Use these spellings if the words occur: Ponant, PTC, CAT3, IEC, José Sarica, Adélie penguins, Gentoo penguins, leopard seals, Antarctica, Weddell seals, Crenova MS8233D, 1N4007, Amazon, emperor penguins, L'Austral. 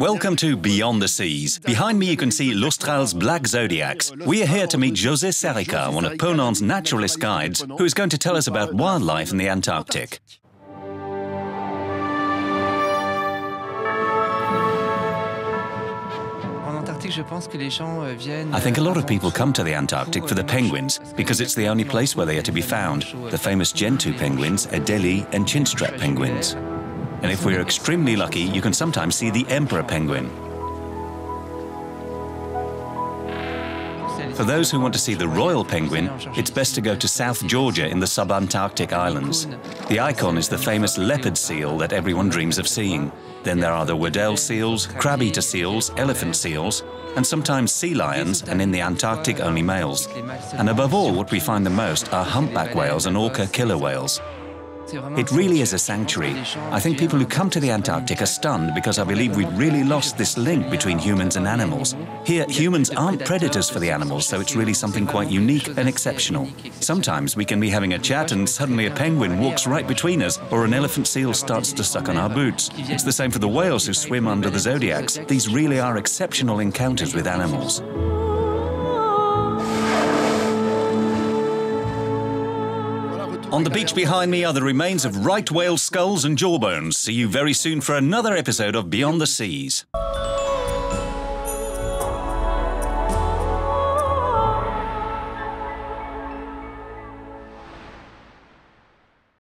Welcome to Beyond the Seas. Behind me you can see L'Austral's black zodiacs. We are here to meet José Sarica, one of Ponant's naturalist guides, who is going to tell us about wildlife in the Antarctic. I think a lot of people come to the Antarctic for the penguins, because it's the only place where they are to be found, the famous Gentoo penguins, Adélie and chinstrap penguins. And if we're extremely lucky, you can sometimes see the emperor penguin. For those who want to see the royal penguin, it's best to go to South Georgia in the sub-Antarctic islands. The icon is the famous leopard seal that everyone dreams of seeing. Then there are the Weddell seals, crab-eater seals, elephant seals, and sometimes sea lions, and in the Antarctic only males. And above all, what we find the most are humpback whales and orca killer whales. It really is a sanctuary. I think people who come to the Antarctic are stunned because I believe we've really lost this link between humans and animals. Here, humans aren't predators for the animals, so it's really something quite unique and exceptional. Sometimes we can be having a chat and suddenly a penguin walks right between us, or an elephant seal starts to suck on our boots. It's the same for the whales who swim under the zodiacs. These really are exceptional encounters with animals. On the beach behind me are the remains of right whale skulls and jawbones. See you very soon for another episode of Beyond the Seas.